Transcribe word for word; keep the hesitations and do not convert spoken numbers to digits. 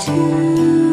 to